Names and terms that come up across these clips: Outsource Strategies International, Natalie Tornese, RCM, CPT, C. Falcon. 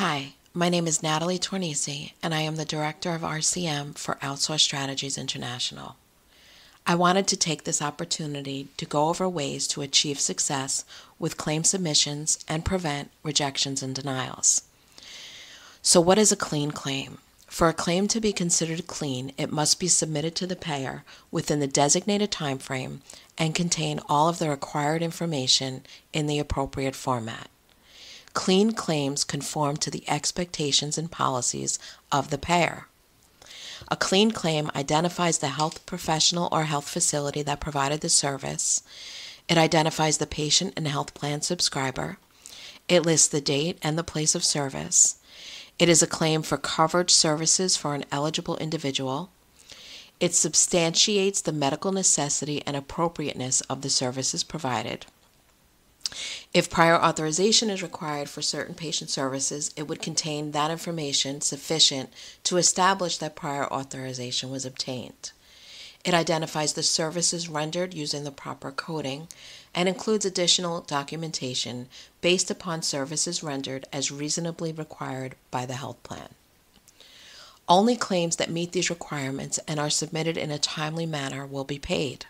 Hi, my name is Natalie Tornese, and I am the Director of RCM for Outsource Strategies International. I wanted to take this opportunity to go over ways to achieve success with claim submissions and prevent rejections and denials. So what is a clean claim? For a claim to be considered clean, it must be submitted to the payer within the designated time frame and contain all of the required information in the appropriate format. Clean claims conform to the expectations and policies of the payer. A clean claim identifies the health professional or health facility that provided the service. It identifies the patient and health plan subscriber. It lists the date and the place of service. It is a claim for coverage services for an eligible individual. It substantiates the medical necessity and appropriateness of the services provided. If prior authorization is required for certain patient services, it would contain that information sufficient to establish that prior authorization was obtained. It identifies the services rendered using the proper coding and includes additional documentation based upon services rendered as reasonably required by the health plan. Only claims that meet these requirements and are submitted in a timely manner will be paid.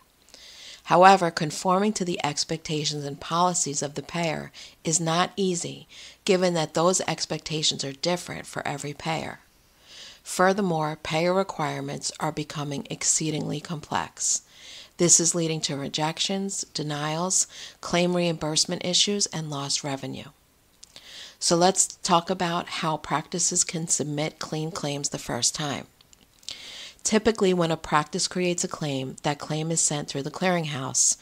However, conforming to the expectations and policies of the payer is not easy, given that those expectations are different for every payer. Furthermore, payer requirements are becoming exceedingly complex. This is leading to rejections, denials, claim reimbursement issues, and lost revenue. So let's talk about how practices can submit clean claims the first time. Typically, when a practice creates a claim, that claim is sent through the clearinghouse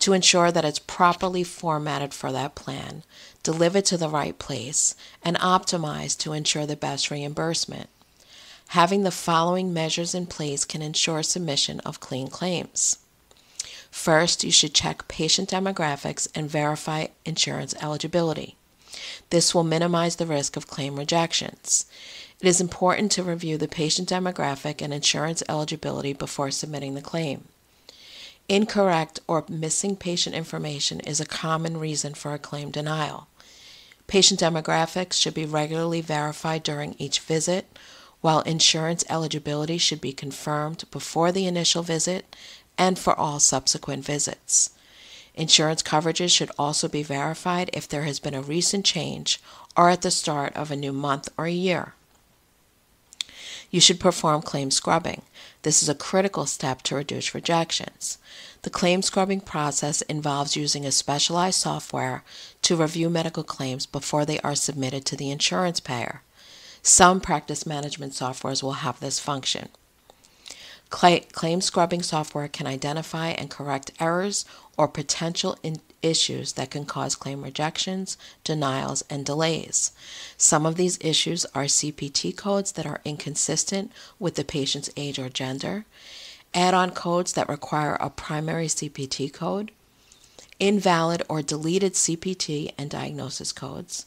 to ensure that it's properly formatted for that plan, delivered to the right place, and optimized to ensure the best reimbursement. Having the following measures in place can ensure submission of clean claims. First, you should check patient demographics and verify insurance eligibility. This will minimize the risk of claim rejections. It is important to review the patient demographic and insurance eligibility before submitting the claim. Incorrect or missing patient information is a common reason for a claim denial. Patient demographics should be regularly verified during each visit, while insurance eligibility should be confirmed before the initial visit and for all subsequent visits. Insurance coverages should also be verified if there has been a recent change or at the start of a new month or a year. You should perform claim scrubbing. This is a critical step to reduce rejections. The claim scrubbing process involves using a specialized software to review medical claims before they are submitted to the insurance payer. Some practice management softwares will have this function. Claim scrubbing software can identify and correct errors or potential issues that can cause claim rejections, denials, and delays. Some of these issues are CPT codes that are inconsistent with the patient's age or gender, add-on codes that require a primary CPT code, invalid or deleted CPT and diagnosis codes,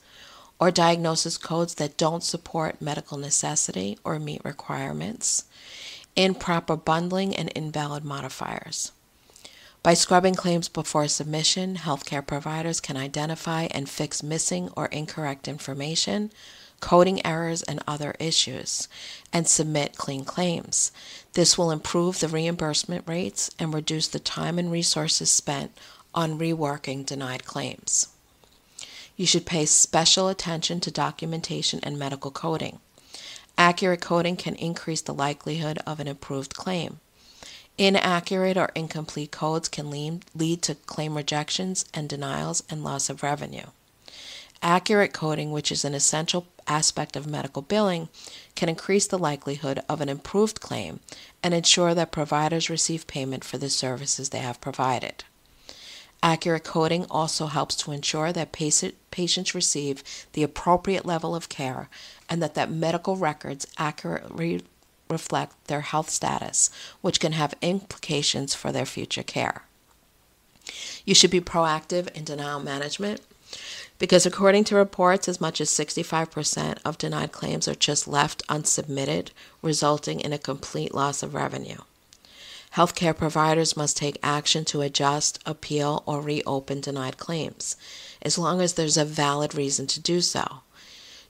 or diagnosis codes that don't support medical necessity or meet requirements, improper bundling, and invalid modifiers. By scrubbing claims before submission, healthcare providers can identify and fix missing or incorrect information, coding errors, and other issues, and submit clean claims. This will improve the reimbursement rates and reduce the time and resources spent on reworking denied claims. You should pay special attention to documentation and medical coding. Accurate coding can increase the likelihood of an approved claim. Inaccurate or incomplete codes can lead to claim rejections and denials and loss of revenue. Accurate coding, which is an essential aspect of medical billing, can increase the likelihood of an improved claim and ensure that providers receive payment for the services they have provided. Accurate coding also helps to ensure that patients receive the appropriate level of care and that medical records accurately reflect their health status, which can have implications for their future care. You should be proactive in denial management because, according to reports, as much as 65% of denied claims are just left unsubmitted, resulting in a complete loss of revenue. Healthcare providers must take action to adjust, appeal, or reopen denied claims, as long as there's a valid reason to do so.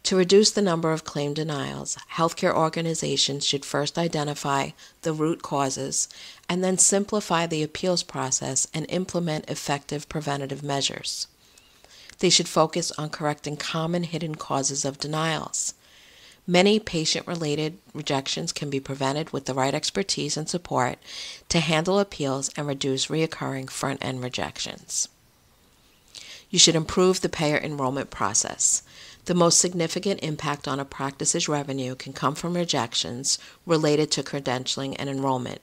To reduce the number of claim denials, healthcare organizations should first identify the root causes and then simplify the appeals process and implement effective preventative measures. They should focus on correcting common hidden causes of denials. Many patient-related rejections can be prevented with the right expertise and support to handle appeals and reduce reoccurring front-end rejections. You should improve the payer enrollment process. The most significant impact on a practice's revenue can come from rejections related to credentialing and enrollment.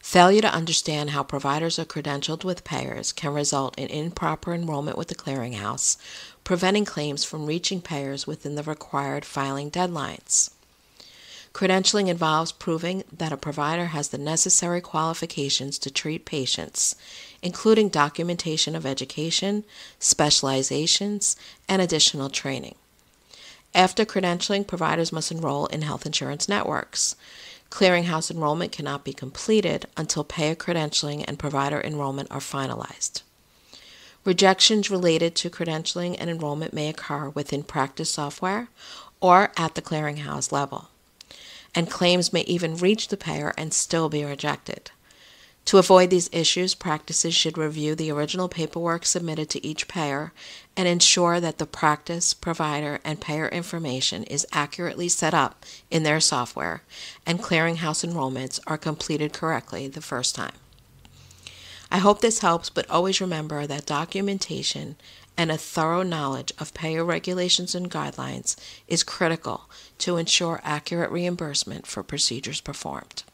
Failure to understand how providers are credentialed with payers can result in improper enrollment with the clearinghouse, preventing claims from reaching payers within the required filing deadlines. Credentialing involves proving that a provider has the necessary qualifications to treat patients, including documentation of education, specializations, and additional training. After credentialing, providers must enroll in health insurance networks. Clearinghouse enrollment cannot be completed until payer credentialing and provider enrollment are finalized. Rejections related to credentialing and enrollment may occur within practice software or at the clearinghouse level, and claims may even reach the payer and still be rejected. To avoid these issues, practices should review the original paperwork submitted to each payer and ensure that the practice, provider, and payer information is accurately set up in their software and clearinghouse enrollments are completed correctly the first time. I hope this helps, but always remember that documentation and a thorough knowledge of payer regulations and guidelines is critical to ensure accurate reimbursement for procedures performed.